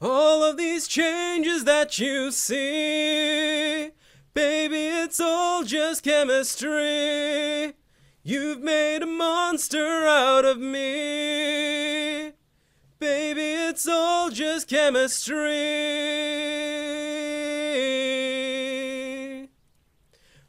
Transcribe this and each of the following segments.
All of these changes that you see, baby, it's all just chemistry. You've made a monster out of me. Baby, it's all just chemistry.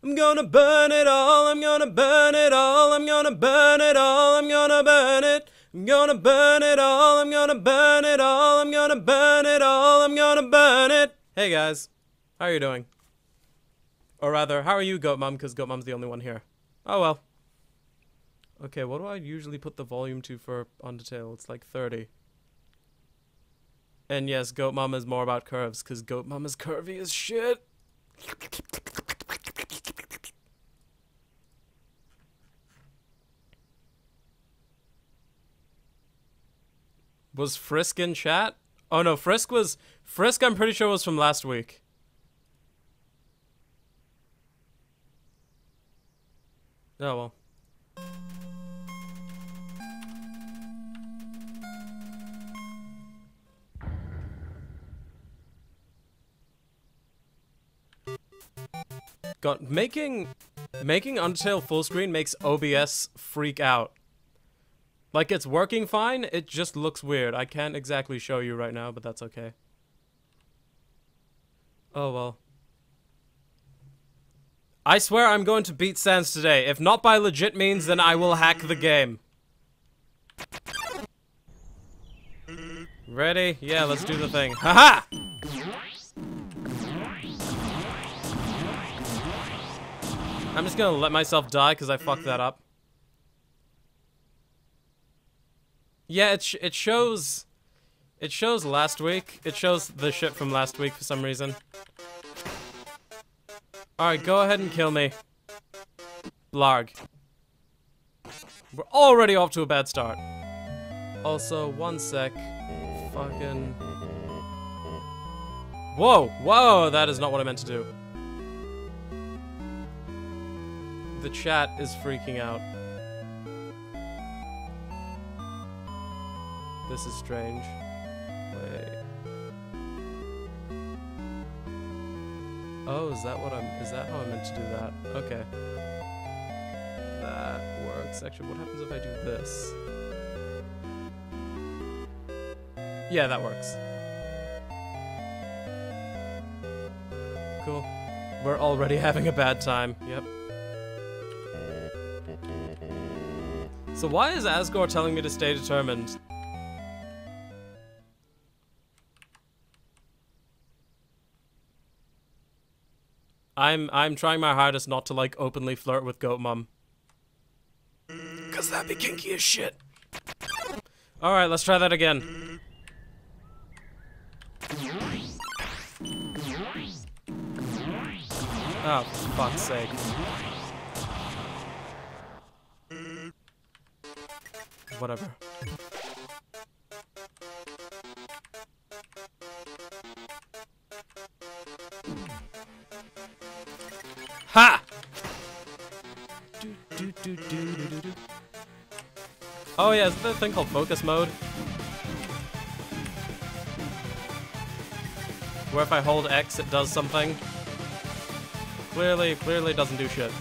I'm gonna burn it all, I'm gonna burn it all, I'm gonna burn it all, I'm gonna burn it. I'm gonna burn it all, I'm gonna burn it all, I'm gonna burn it all, I'm gonna burn it. Hey guys, how are you doing? Or rather, how are you, Goat Mom? Because Goat Mom's the only one here. Oh well. Okay, what do I usually put the volume to for Undertale? It's like 30. And yes, Goat Mom is more about curves, because Goat Mom is curvy as shit. Was Frisk in chat? Oh no, Frisk I'm pretty sure was from last week. Oh well. God, making Undertale full screen makes OBS freak out. Like, it's working fine, it just looks weird. I can't exactly show you right now, but that's okay. Oh well. I swear I'm going to beat Sans today. If not by legit means, then I will hack the game. Ready? Yeah, let's do the thing. Haha! I'm just gonna let myself die because I fucked that up. Yeah, it shows last week. It shows the shit from last week for some reason. Alright, go ahead and kill me. Blarg. We're already off to a bad start. Also, one sec. Fucking... Whoa! Whoa! That is not what I meant to do. The chat is freaking out. This is strange. Wait. Oh, is that how I meant to do that? Okay. That works. Actually, what happens if I do this? Yeah, that works. Cool. We're already having a bad time. Yep. So why is Asgore telling me to stay determined? I'm trying my hardest not to, like, openly flirt with Goat Mom. 'Cause that'd be kinky as shit. Alright, let's try that again. Oh, for fuck's sake. Whatever. Ha! Oh yeah, isn't there a thing called focus mode? Where if I hold X, it does something. Clearly doesn't do shit.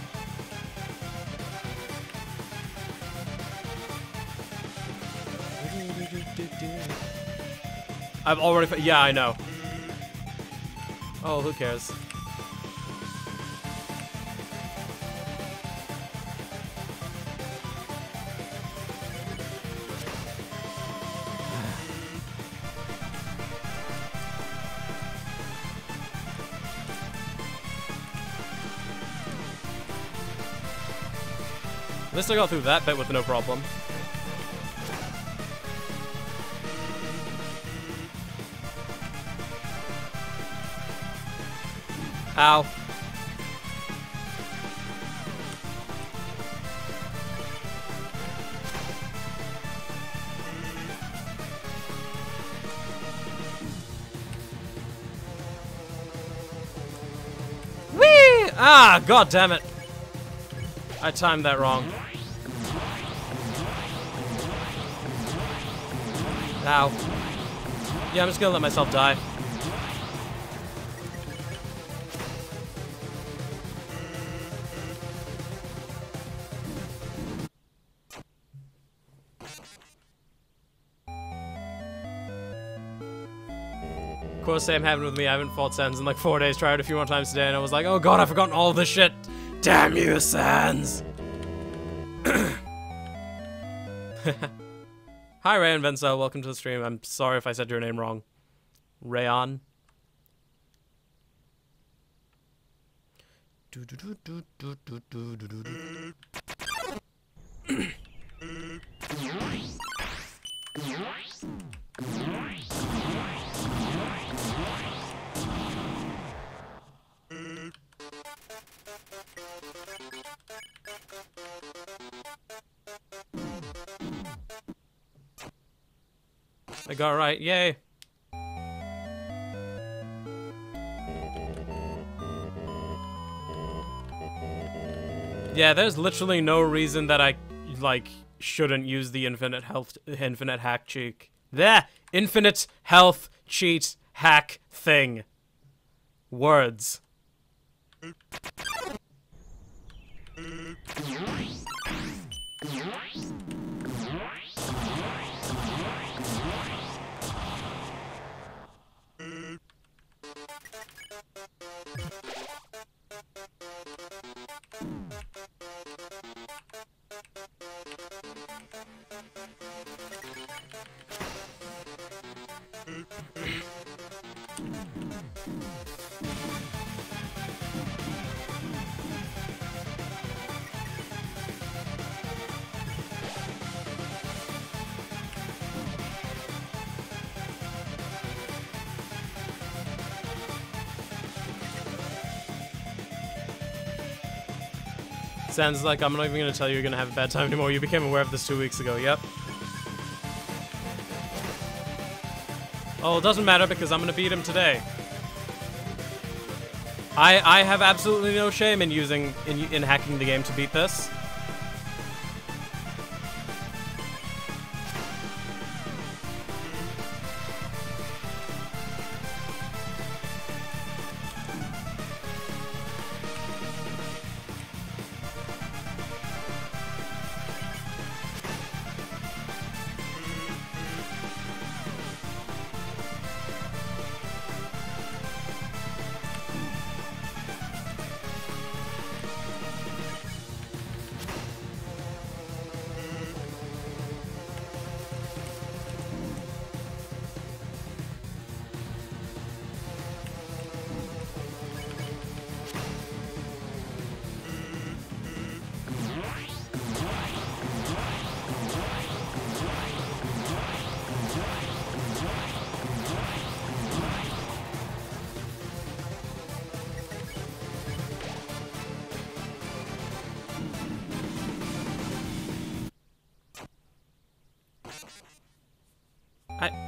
I've already... Yeah, I know. Oh, who cares? At least I got through that bit with no problem. Ow. Whee! Ah, god damn it. I timed that wrong. Ow. Yeah, I'm just gonna let myself die. Of course, same happened with me. I haven't fought Sans in like 4 days. Tried it a few more times today, and I was like, oh god, I've forgotten all this shit. Damn you, Sans! Hi Rayon Venso, welcome to the stream. I'm sorry if I said your name wrong. Rayon. I got it right, yay! Yeah, there's literally no reason that I, like, shouldn't use the infinite hack cheat. There! Infinite health cheat hack thing. Words. Sounds like I'm not even gonna tell you you're gonna have a bad time anymore. You became aware of this 2 weeks ago, yep. Oh, it doesn't matter because I'm gonna beat him today. I have absolutely no shame in using in hacking the game to beat this.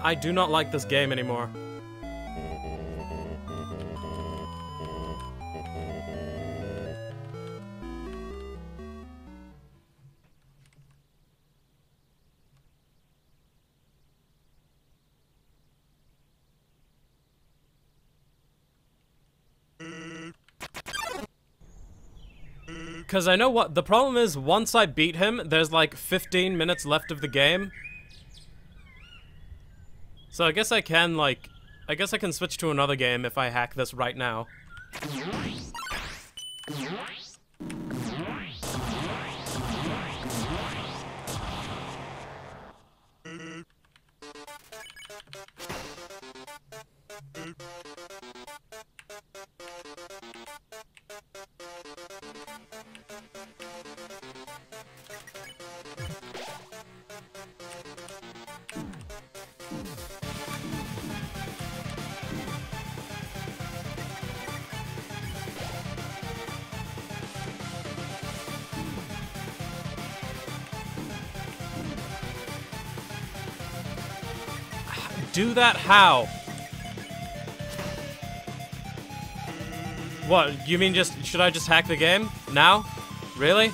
I do not like this game anymore. Because I know what the problem is. Once I beat him, there's like 15 minutes left of the game. So I guess I can, like, I guess I can switch to another game if I hack this right now. Do that how? What, you mean just, should I just hack the game? Now? Really?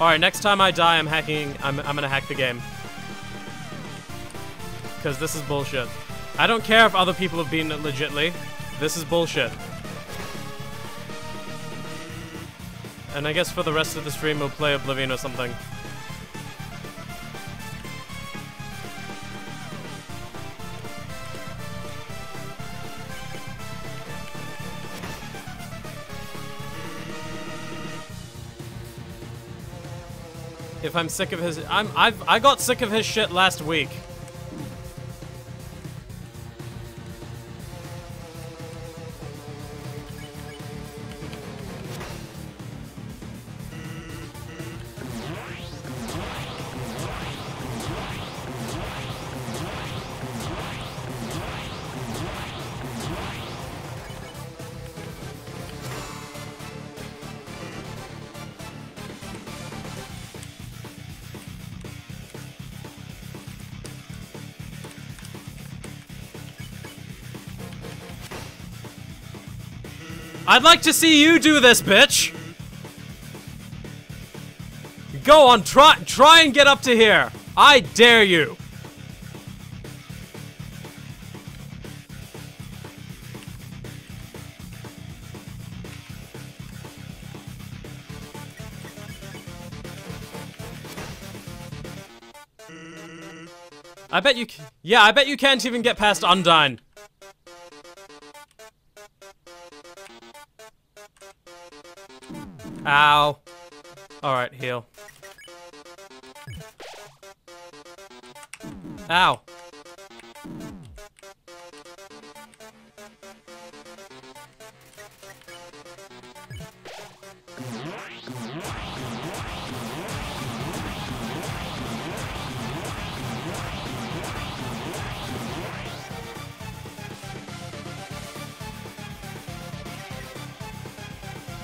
Alright, next time I die, I'm gonna hack the game. Because this is bullshit. I don't care if other people have beaten it legitly. This is bullshit. And I guess for the rest of the stream, we'll play Oblivion or something. If I'm sick of his, I got sick of his shit last week. I'd like to see you do this, bitch! Go on, try and get up to here! I dare you! I bet you I bet you can't even get past Undyne. Ow. Alright, heal. Ow.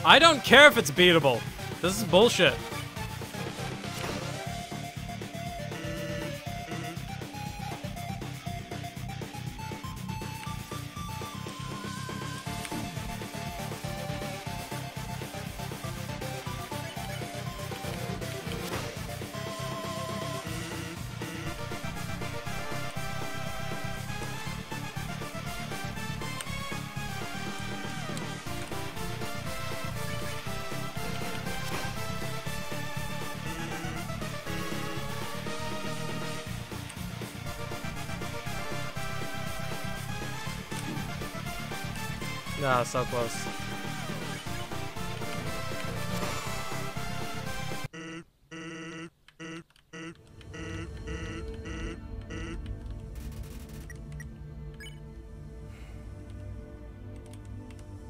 I don't care if it's beatable. This is bullshit. Nah, so close.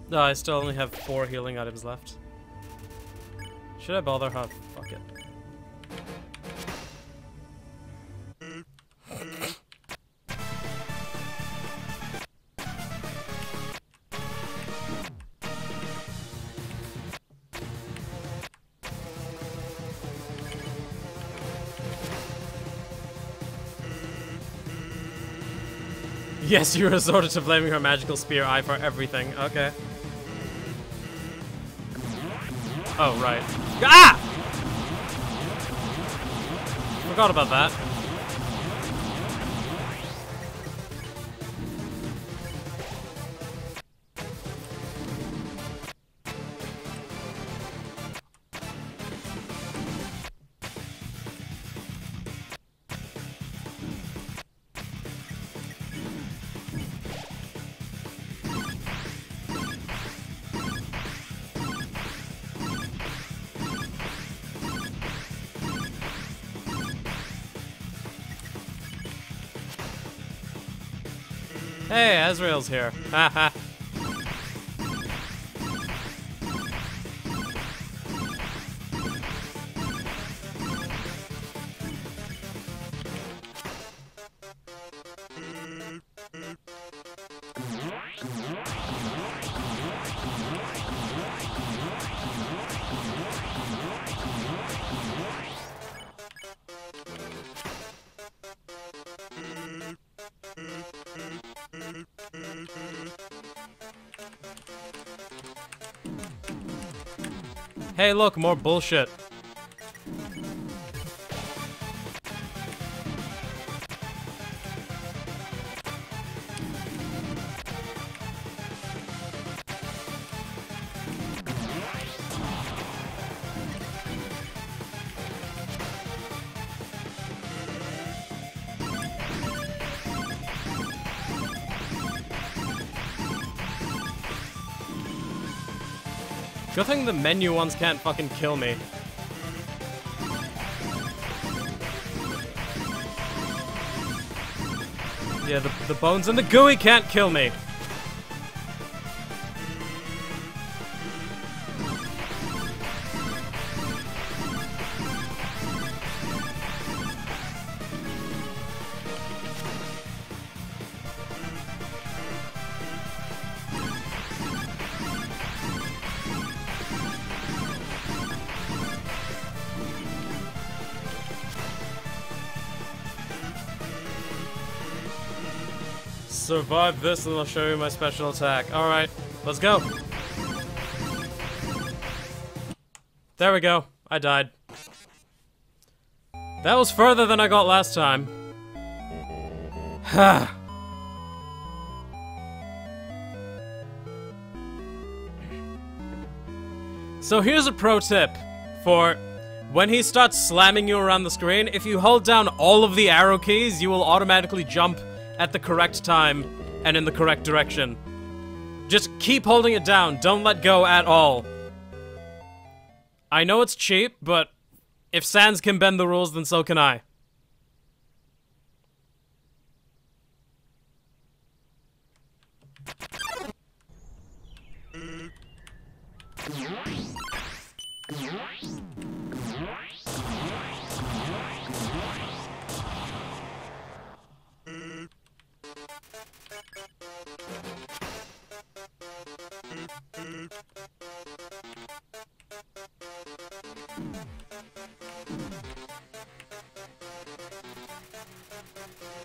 No, I still only have 4 healing items left. Should I bother? Huh? Fuck it. Yes, you resorted to blaming her magical spear eye for everything. Okay. Oh, right. Ah! Forgot about that. Hey, Azrael's here. Haha. Hey, look, more bullshit. Good thing the menu ones can't fucking kill me. Yeah, the bones and the gooey can't kill me. Survive this and I'll show you my special attack. Alright, let's go. There we go. I died. That was further than I got last time. Ha! So here's a pro tip for when he starts slamming you around the screen, if you hold down all of the arrow keys, you will automatically jump at the correct time and in the correct direction. Just keep holding it down. Don't let go at all. I know it's cheap, but if Sans can bend the rules, then so can I.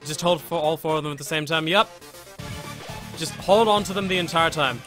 Just hold for all four of them at the same time. Yep. Just hold on to them the entire time.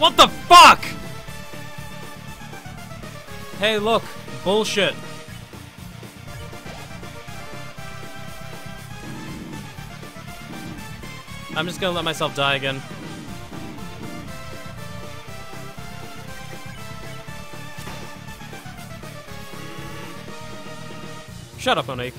What the fuck?! Hey, look. Bullshit. I'm just gonna let myself die again. Shut up, Monique.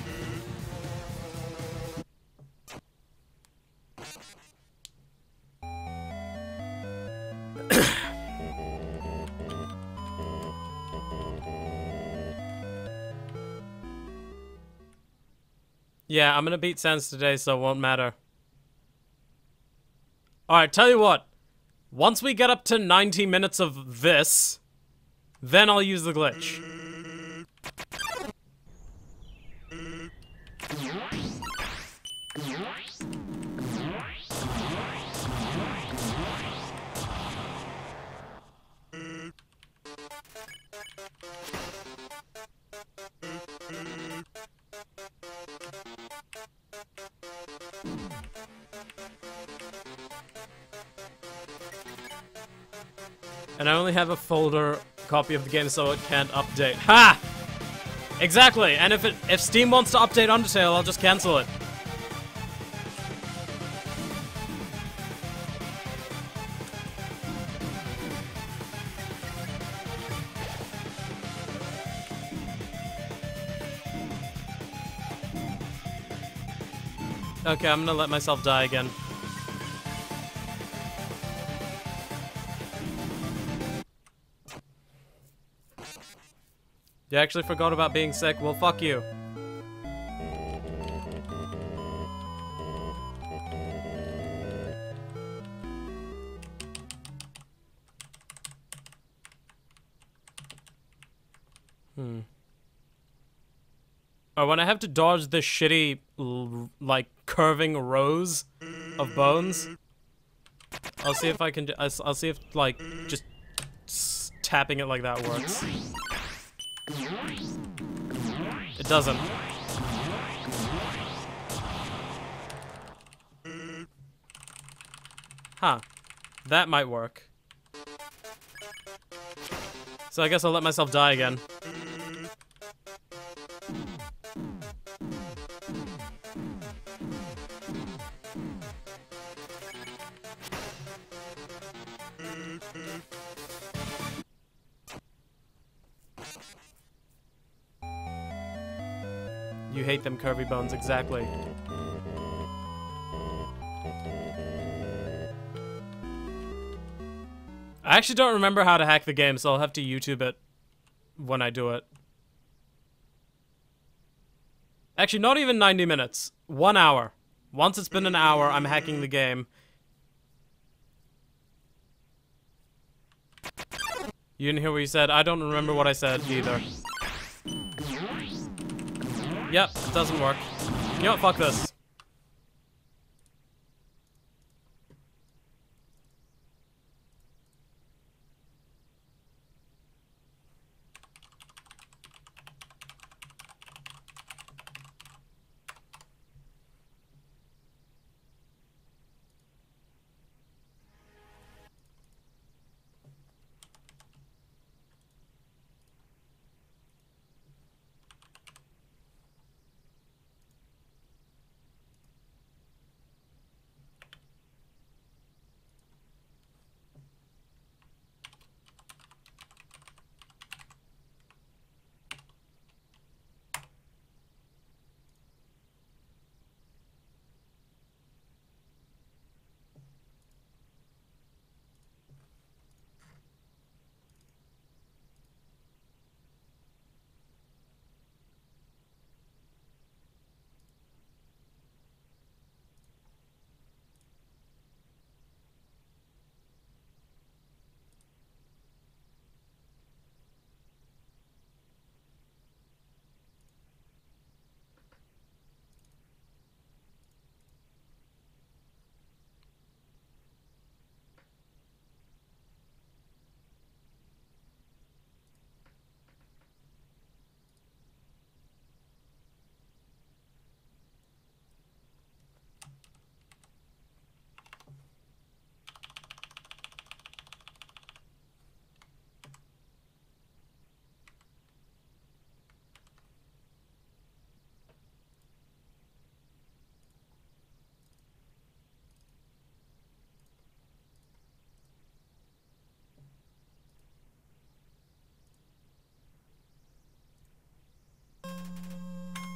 Yeah, I'm gonna beat Sans today, so it won't matter. Alright, tell you what. Once we get up to 90 minutes of this, then I'll use the glitch. And I only have a folder copy of the game, so it can't update. Ha! Exactly. And if Steam wants to update Undertale, I'll just cancel it. Okay, I'm gonna let myself die again. You actually forgot about being sick? Well, fuck you. Oh, when I have to dodge the shitty, like, curving rows of bones, I'll see if I can. I'll see if, like, just tapping it like that works. It doesn't. Huh. That might work. So I guess I'll let myself die again. You hate them curvy bones, exactly. I actually don't remember how to hack the game, so I'll have to YouTube it when I do it. Actually, not even 90 minutes. 1 hour. Once it's been an hour, I'm hacking the game. You didn't hear what you said? I don't remember what I said either. Yep, it doesn't work. You know what? Fuck this.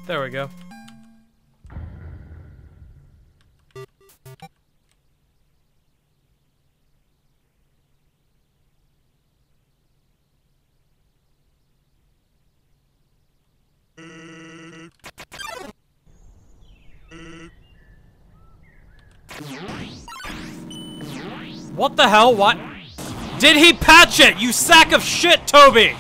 There we go. What the hell? What? Did he patch it? You sack of shit, Toby!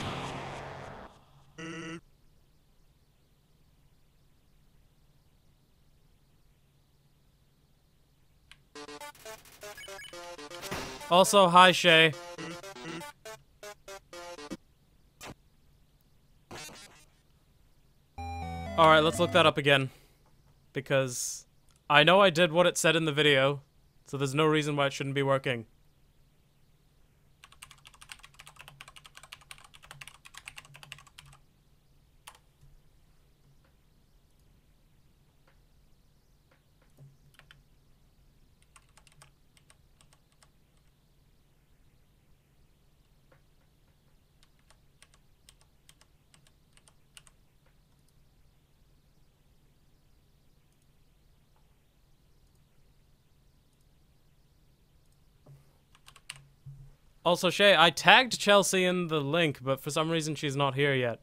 Also, hi, Shay. Alright, let's look that up again. Because I know I did what it said in the video, so there's no reason why it shouldn't be working. Also, Shay, I tagged Chelsea in the link, but for some reason she's not here yet.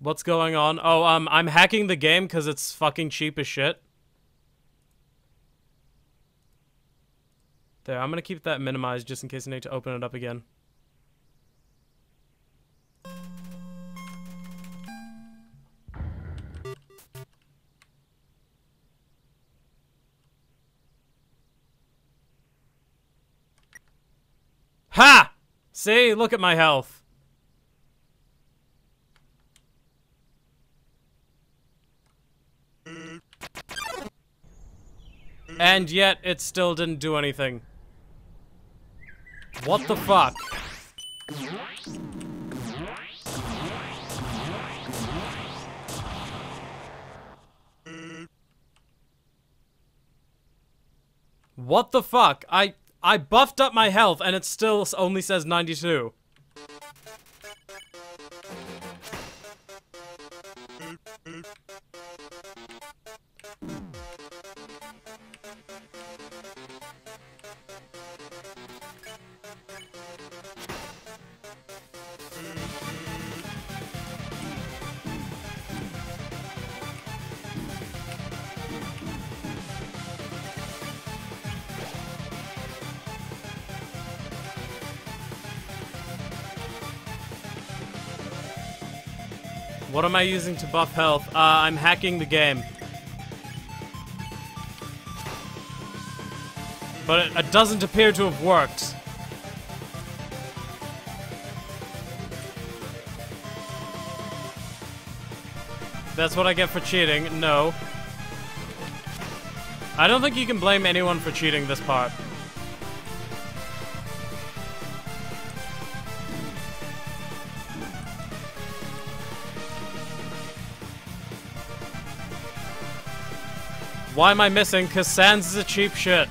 What's going on? Oh, I'm hacking the game because it's fucking cheap as shit. There, I'm gonna keep that minimized just in case I need to open it up again. Ha! See? Look at my health. And yet, it still didn't do anything. What the fuck? What the fuck? I buffed up my health and it still only says 92. What am I using to buff health? I'm hacking the game. But it doesn't appear to have worked. That's what I get for cheating. No. I don't think you can blame anyone for cheating this part. Why am I missing? Cause Sans is a cheap shit.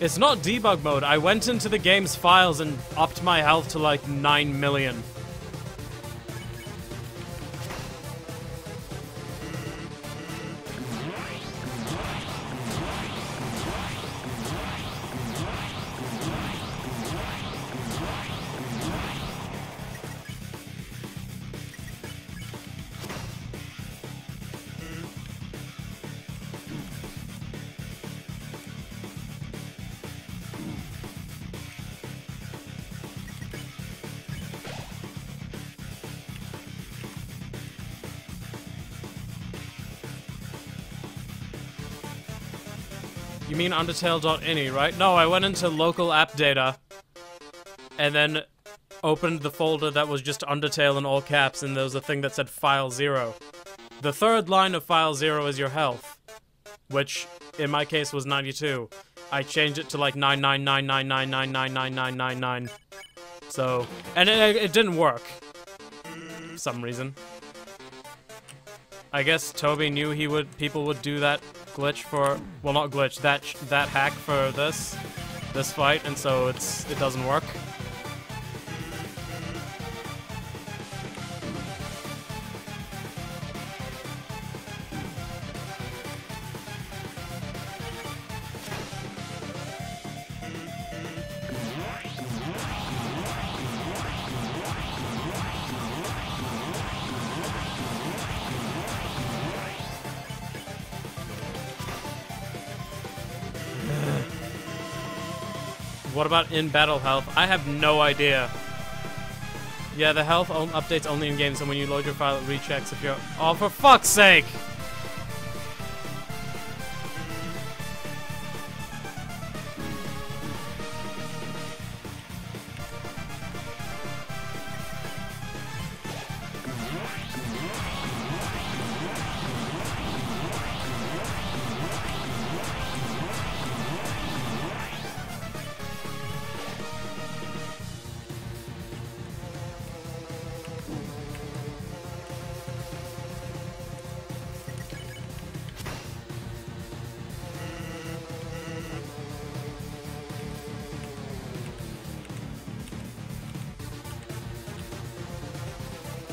It's not debug mode. I went into the game's files and upped my health to like 9 million. You mean Undertale.ini, right? No, I went into local app data and then opened the folder that was just Undertale in all caps, and there was a thing that said file 0. The third line of file 0 is your health, which in my case was 92. I changed it to like 99999999999. So, and it didn't work for some reason. I guess Toby knew people would do that glitch for, well, not glitch, that hack for this fight, and so it doesn't work. What about in-battle health? I have no idea. Yeah, the health updates only in games, and when you load your file, it rechecks if you're... Oh, for fuck's sake!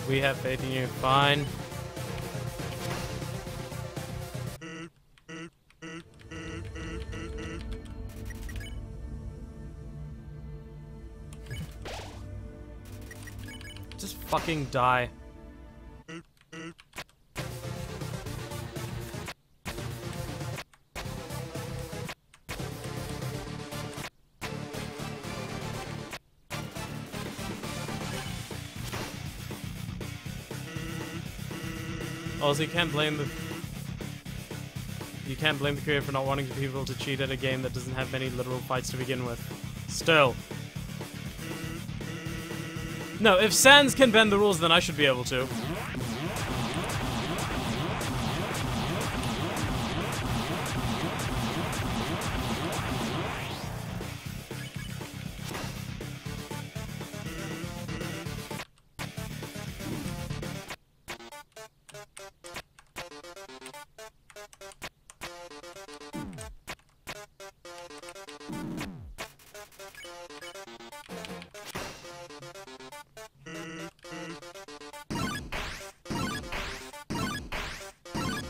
We have faith in you. Fine. fucking die. Also, you can't blame the creator for not wanting people to cheat at a game that doesn't have many literal fights to begin with. Still. No, if Sans can bend the rules, then I should be able to.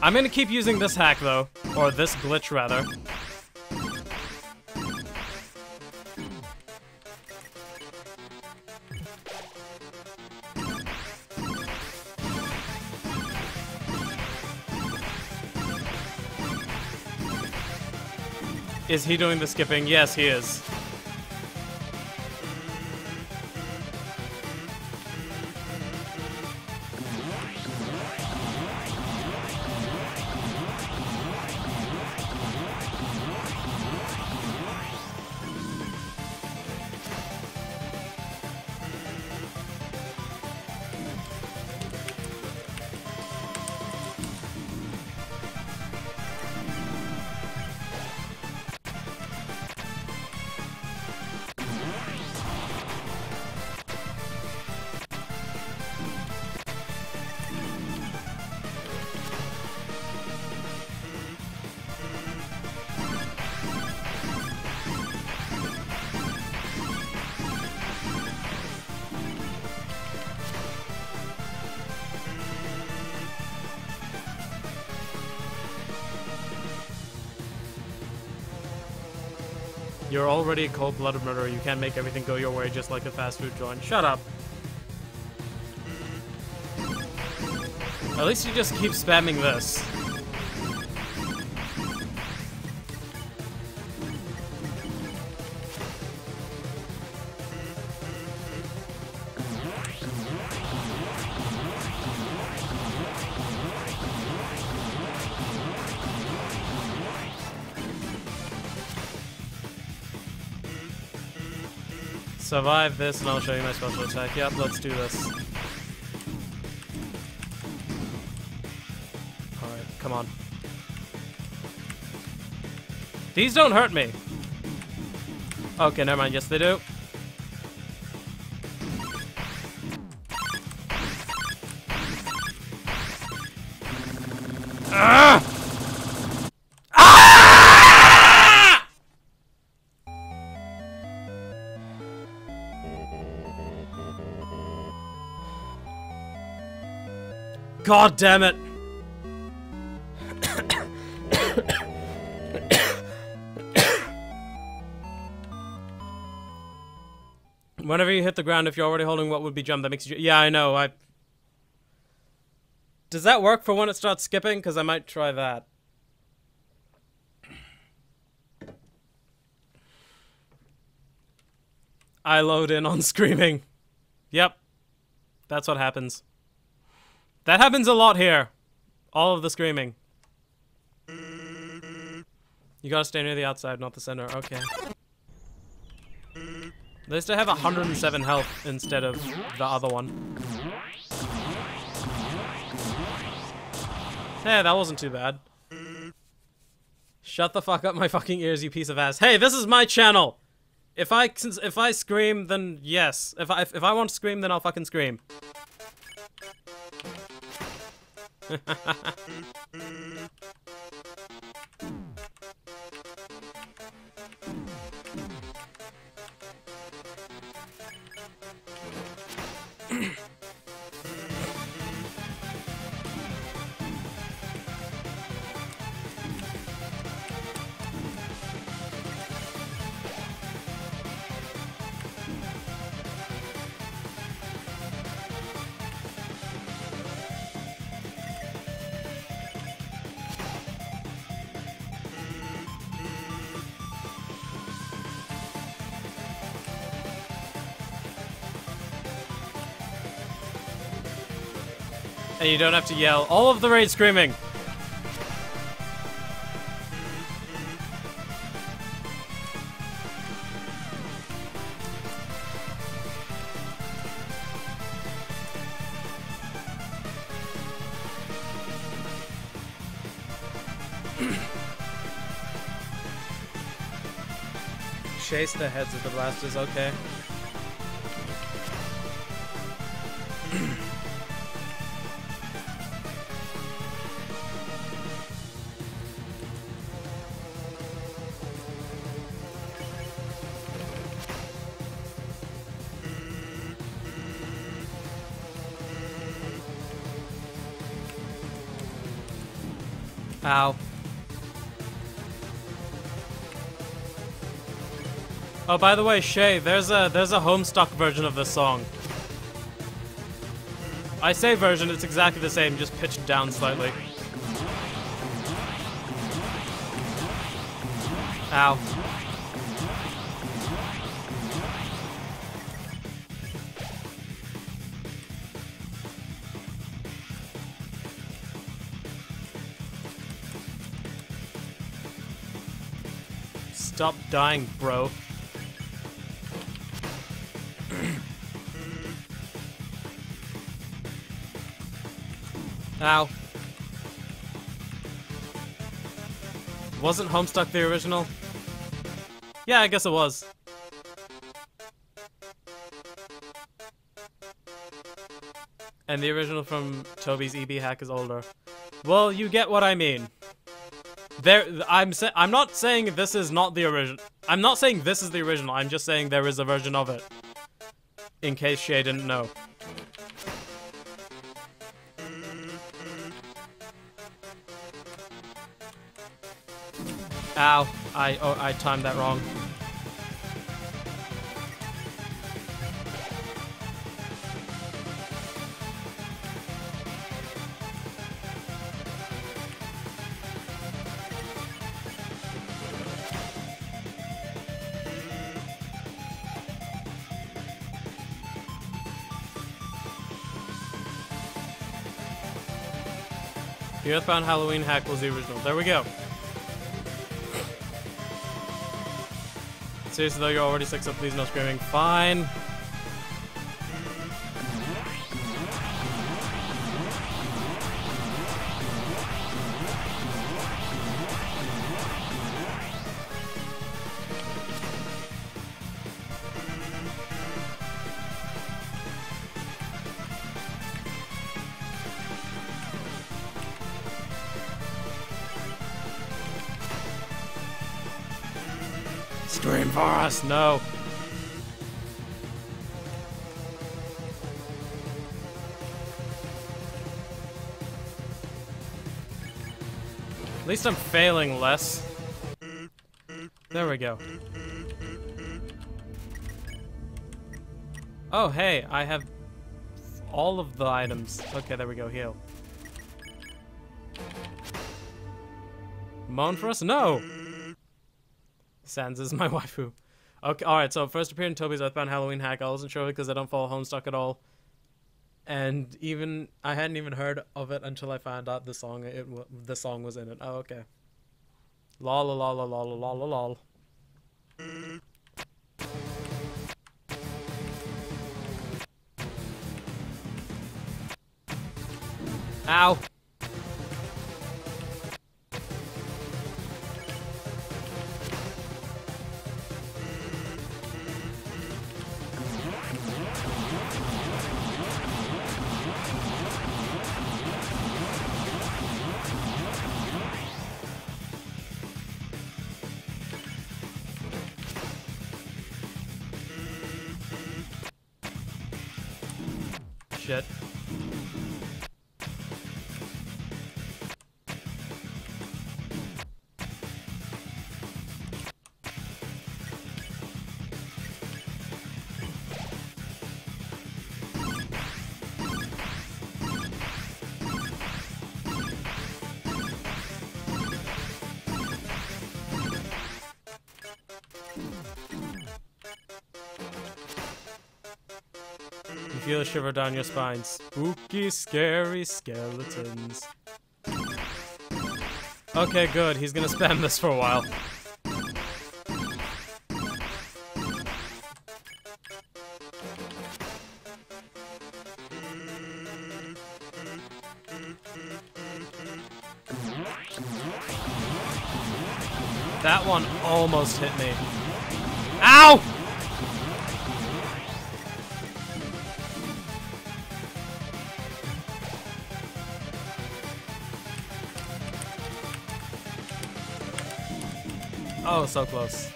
I'm gonna keep using this hack though, or this glitch rather. Is he doing the skipping? Yes, he is. You're already a cold-blooded murderer. You can't make everything go your way just like a fast food joint. Shut up. At least you just keep spamming this. Survive this and I'll show you my special attack. Yep, let's do this. Alright, come on. These don't hurt me! Okay, never mind. Yes, they do. God damn it! Whenever you hit the ground, if you're already holding what would be jump, that makes you. Yeah, I know. Does that work for when it starts skipping? Because I might try that. I load in on screaming. Yep, that's what happens. That happens a lot here. All of the screaming. You gotta stay near the outside, not the center. Okay. At least I have 107 health instead of the other one. Hey, that wasn't too bad. Shut the fuck up my fucking ears, you piece of ass. Hey, this is my channel! If I scream, then yes. If I want to scream, then I'll fucking scream. and you don't have to yell all of the raid screaming. Chase the heads of the blasters, okay. Ow. Oh, by the way, Shay, there's a Homestuck version of this song. I say version, it's exactly the same, just pitched down slightly. Ow. Stop dying, bro. Ow. Wasn't Homestuck the original? Yeah, I guess it was. And the original from Toby's EB hack is older. Well, you get what I mean. I'm not saying this is not the original. I'm not saying this is the original. I'm just saying there is a version of it. In case Shay didn't know. Ow! I timed that wrong. The Earthbound Halloween hack was the original. There we go. Seriously though, you're already sick, so please no screaming. Fine. Scream for us, no. At least I'm failing less. There we go. Oh, hey, I have all of the items. Okay, there we go, heal. Moan for us? No! Sans is my waifu. Okay, alright, so first appeared in Toby's Earthbound Halloween hack. I wasn't sure because I don't follow Homestuck at all. And even, I hadn't even heard of it until I found out the song was in it. Oh, okay. Lol, lol, lol, lol, lol, lol, lol. Ow. Shit. feel a shiver down your spine. Spooky, scary skeletons. Okay, good. He's gonna spam this for a while. That one almost hit me. Ow! Oh, so close.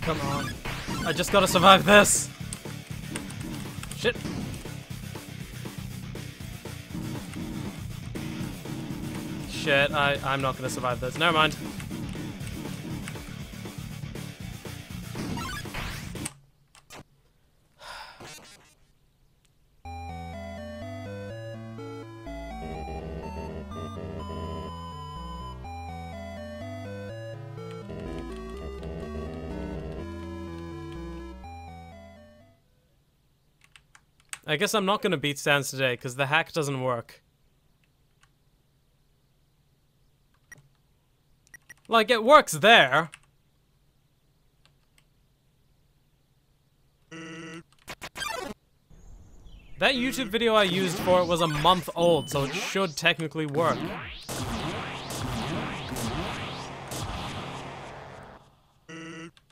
Come on. I just gotta survive this. Shit. Shit, I'm not gonna survive this. Never mind. I guess I'm not gonna beat Sans today, because the hack doesn't work. Like, it works there. That YouTube video I used for it was a month old, so it should technically work.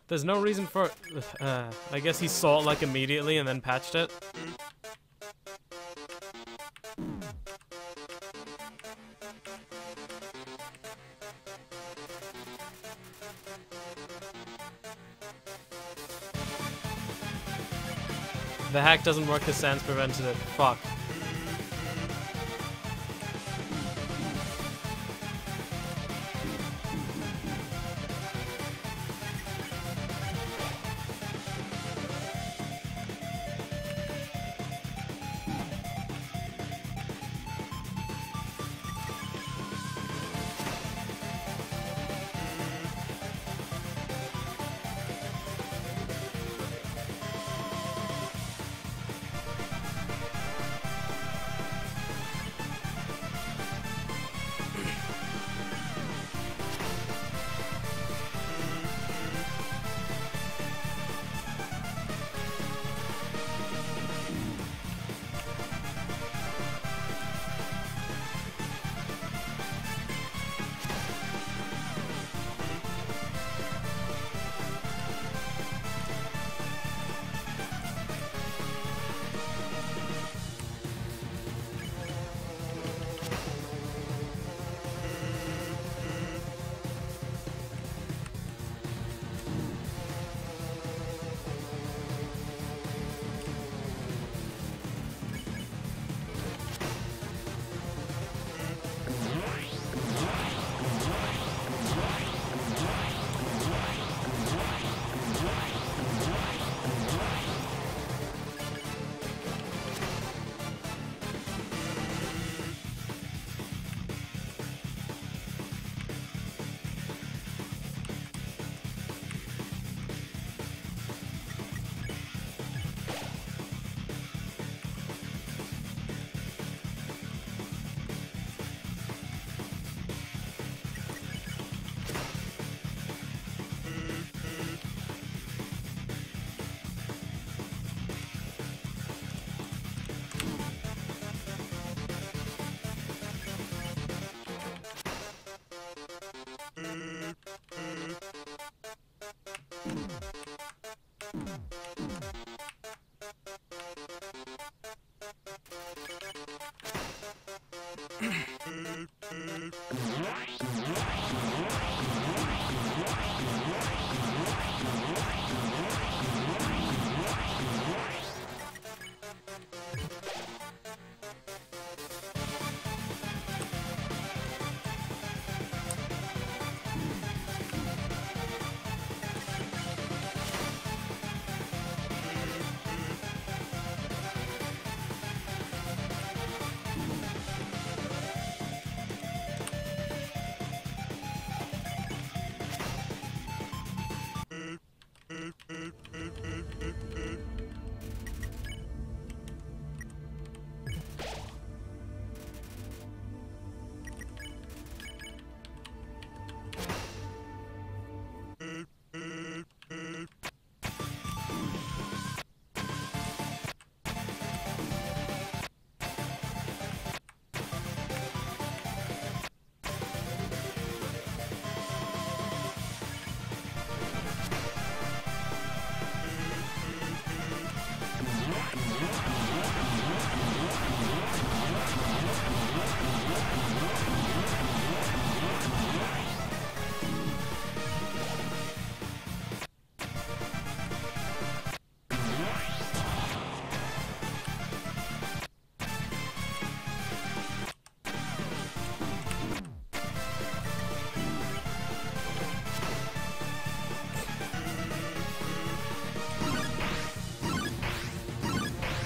There's no reason for it. I guess he saw it, like, immediately and then patched it. The hack doesn't work because Sans prevented it. Fuck.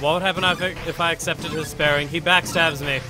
What would happen if I accepted his sparing? He backstabs me.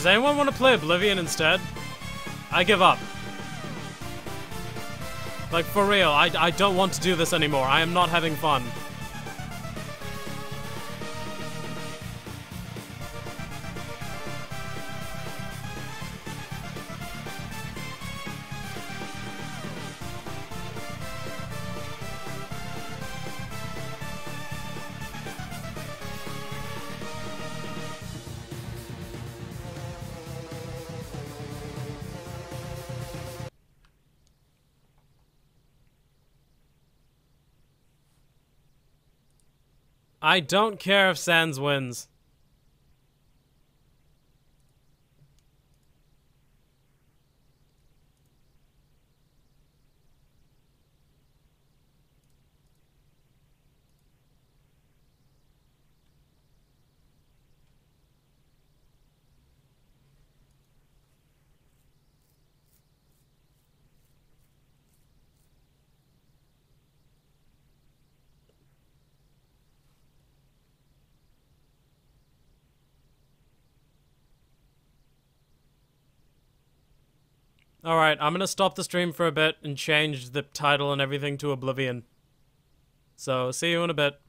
Does anyone want to play Oblivion instead? I give up. Like, for real, I don't want to do this anymore. I am not having fun. I don't care if Sans wins. Alright, I'm gonna stop the stream for a bit and change the title and everything to Oblivion. So, see you in a bit.